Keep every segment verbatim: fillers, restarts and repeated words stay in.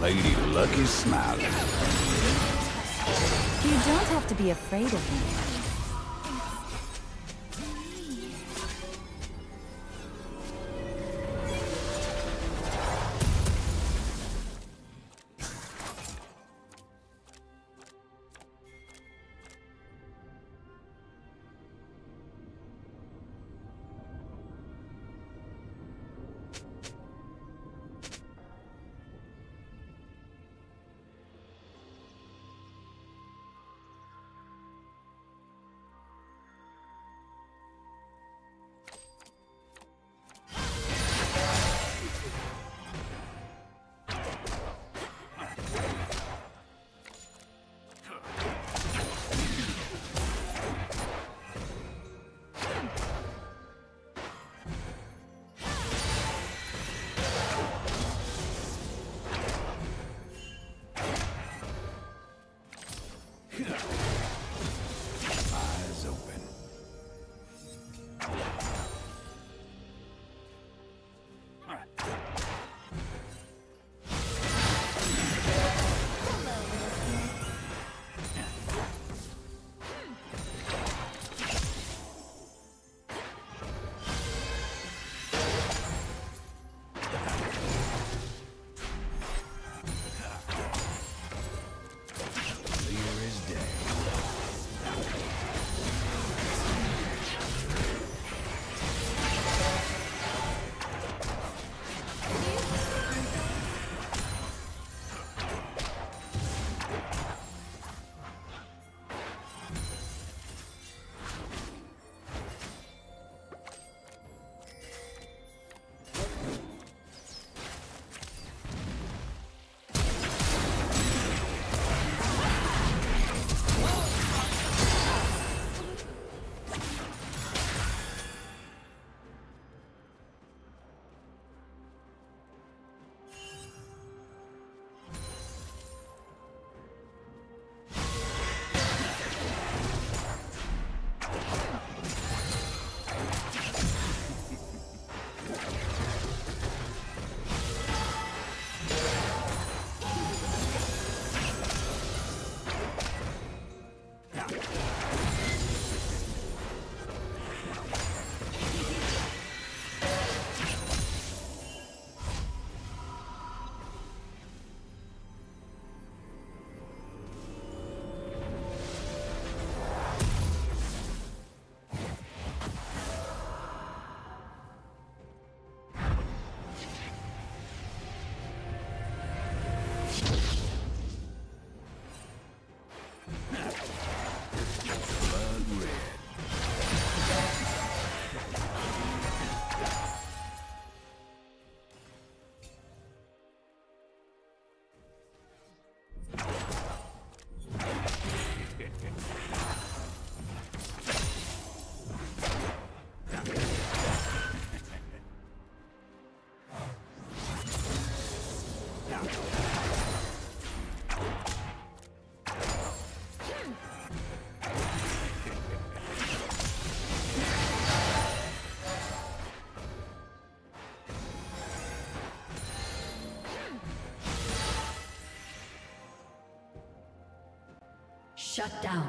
Lady Luck is smiling. You don't have to be afraid of me. Shut down.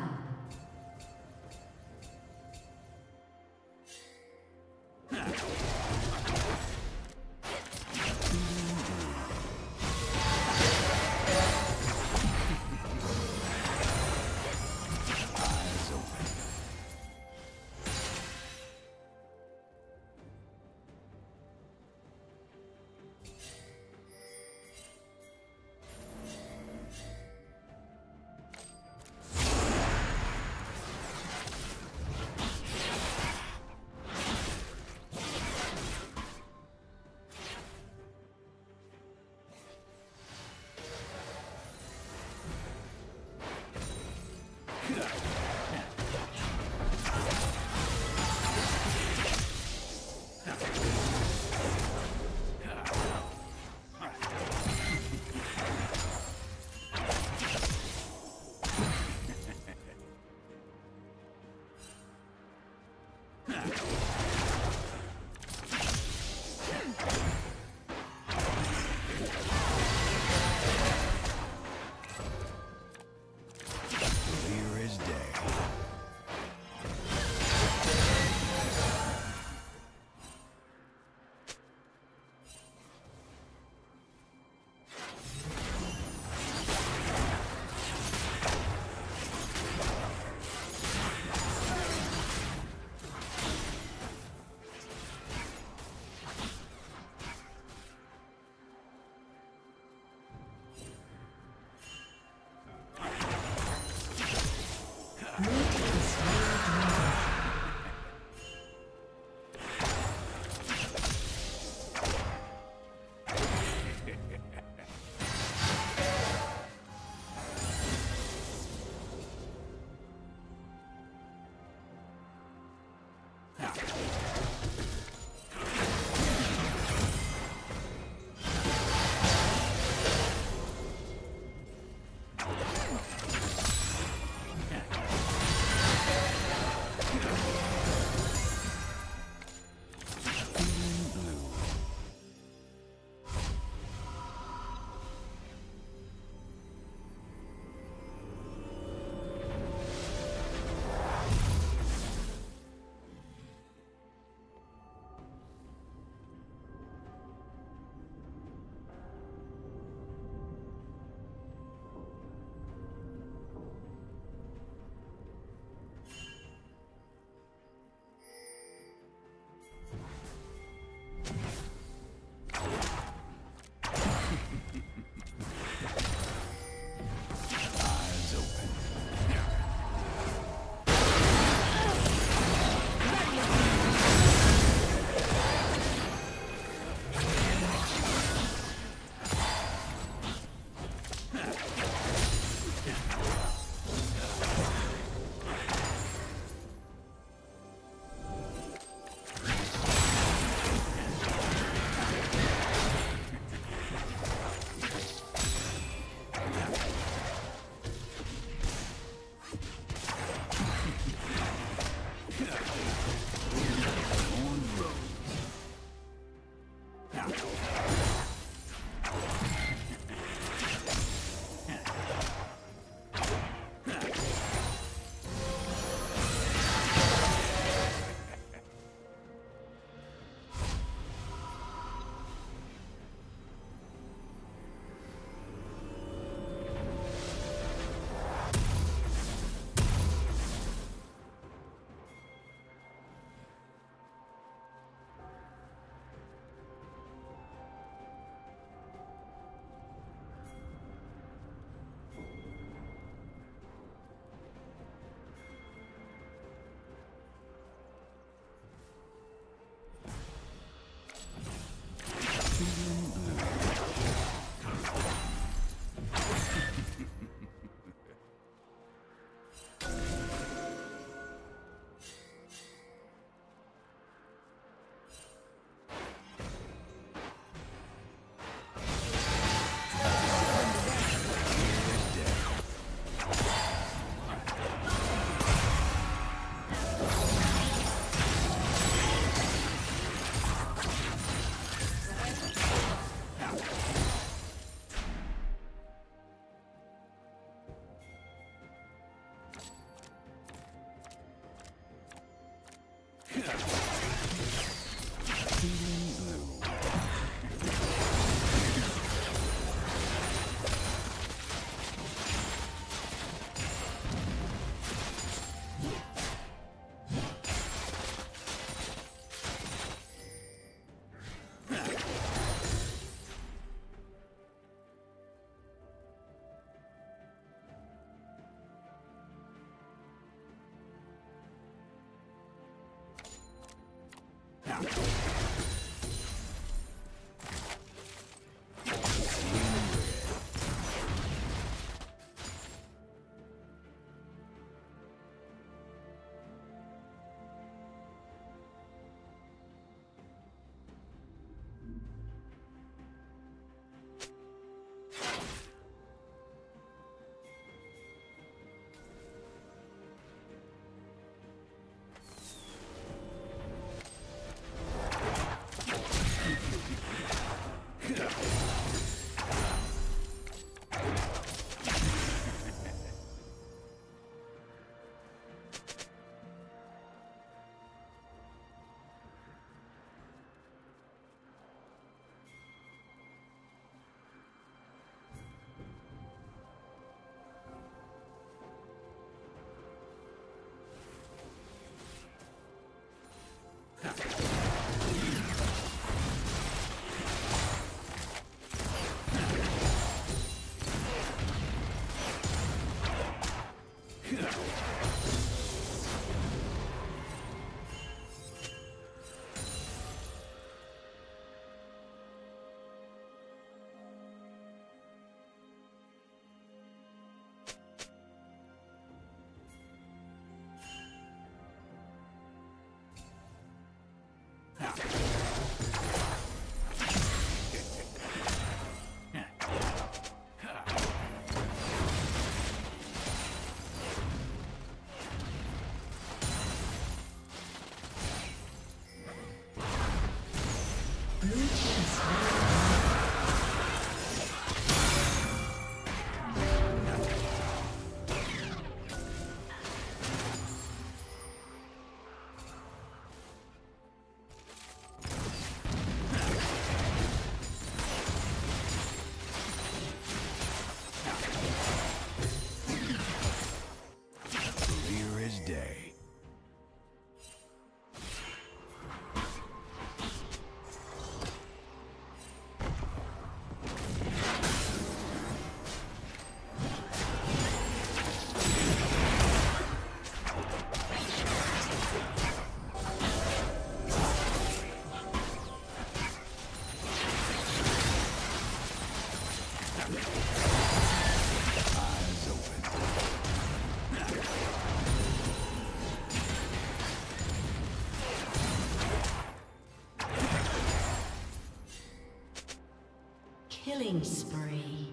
Killing spree.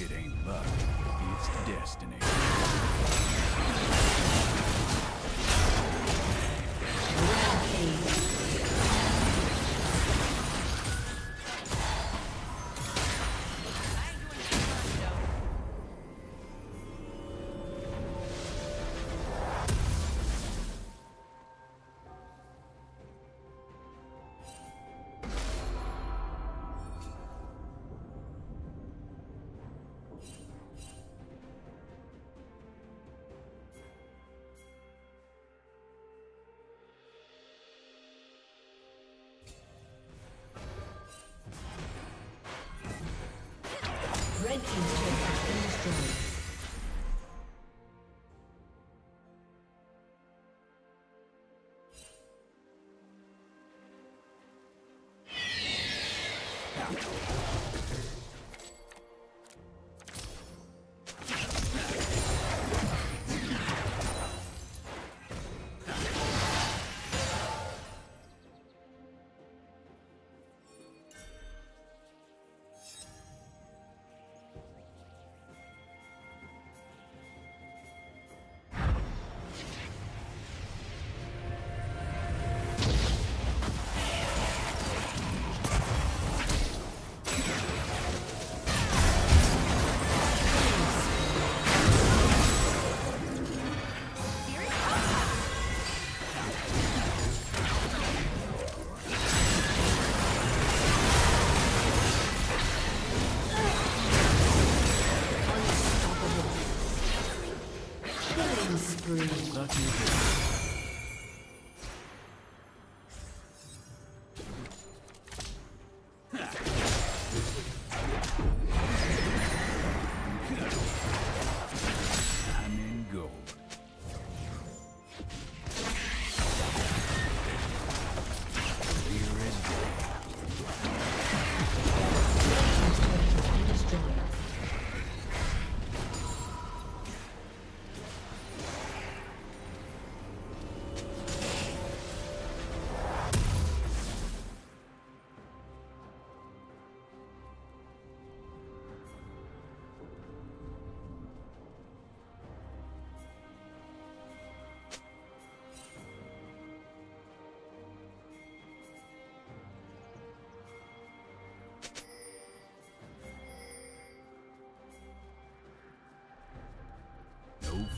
It ain't luck, it's destiny. Red team's turret has been destroyed. Starting again.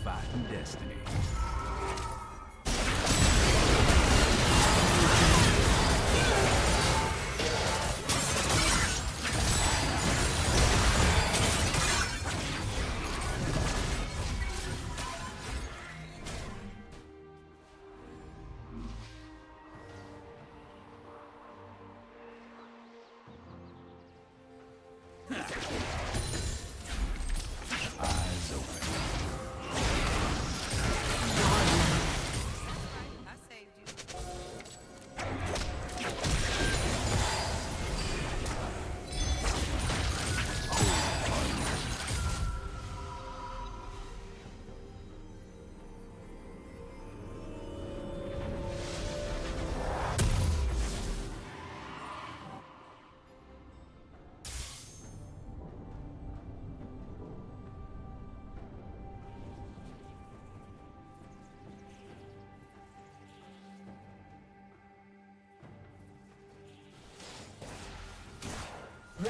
Fighting destiny.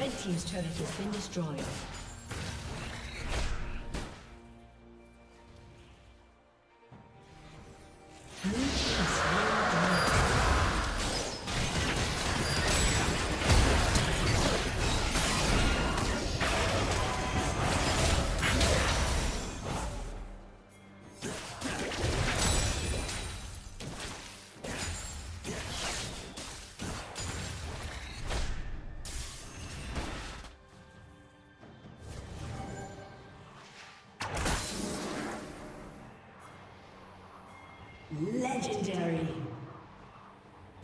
Red team's turret has been destroyed. Legendary.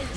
Red